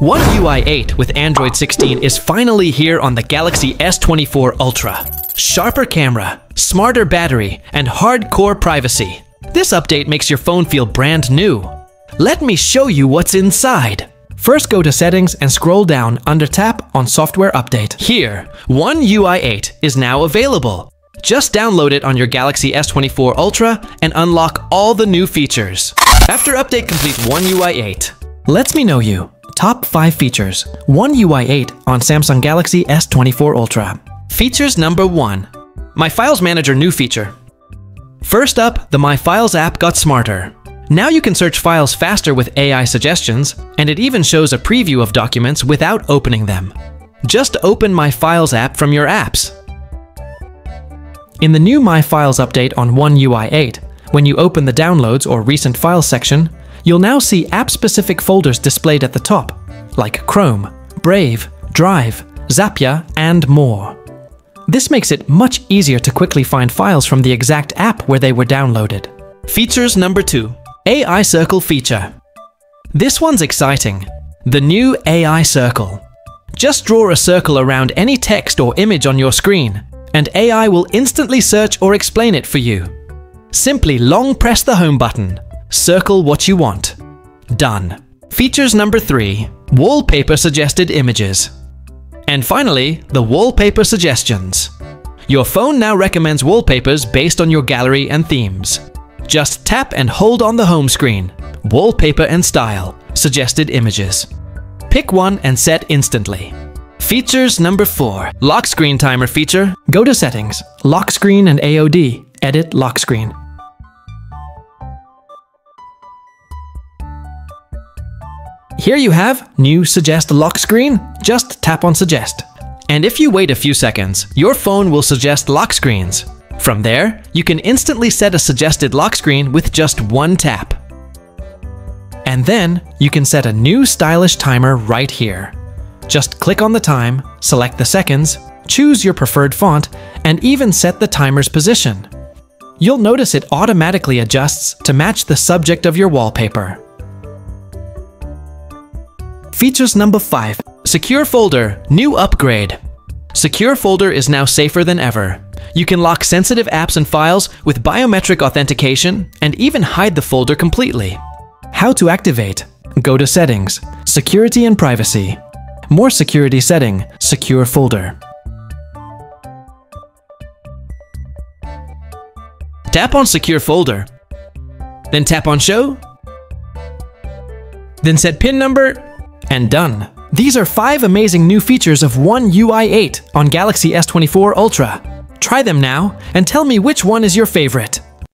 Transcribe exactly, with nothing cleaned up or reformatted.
One U I eight with Android sixteen is finally here on the Galaxy S twenty-four Ultra. Sharper camera, smarter battery, and hardcore privacy. This update makes your phone feel brand new. Let me show you what's inside. First, go to Settings and scroll down under Tap on Software Update. Here, One U I eight is now available. Just download it on your Galaxy S twenty-four Ultra and unlock all the new features. After update complete One U I eight, lets me know you. Top five features, One U I eight on Samsung Galaxy S twenty-four Ultra. Features number one, My Files Manager new feature. First up, the My Files app got smarter. Now you can search files faster with A I suggestions, and it even shows a preview of documents without opening them. Just open My Files app from your apps. In the new My Files update on One U I eight, when you open the Downloads or Recent Files section, you'll now see app-specific folders displayed at the top, like Chrome, Brave, Drive, Zapya, and more. This makes it much easier to quickly find files from the exact app where they were downloaded. Features number two, A I Circle feature. This one's exciting, the new A I Circle. Just draw a circle around any text or image on your screen, and A I will instantly search or explain it for you. Simply long press the home button. Circle what you want. Done. Features number three, wallpaper suggested images. And finally, the wallpaper suggestions. Your phone now recommends wallpapers based on your gallery and themes. Just tap and hold on the home screen. Wallpaper and style, suggested images. Pick one and set instantly. Features number four, lock screen timer feature. Go to Settings, Lock Screen and A O D, edit lock screen. Here you have new Suggest Lock Screen. Just tap on Suggest. And if you wait a few seconds, your phone will suggest lock screens. From there, you can instantly set a suggested lock screen with just one tap. And then you can set a new stylish timer right here. Just click on the time, select the seconds, choose your preferred font, and even set the timer's position. You'll notice it automatically adjusts to match the subject of your wallpaper. Features number five, Secure Folder, new upgrade. Secure Folder is now safer than ever. You can lock sensitive apps and files with biometric authentication and even hide the folder completely. How to activate? Go to Settings, Security and Privacy. More security setting, Secure Folder. Tap on Secure Folder. Then tap on Show. Then set PIN number, and done. These are five amazing new features of One U I eight on Galaxy S twenty-four Ultra. Try them now and tell me which one is your favorite.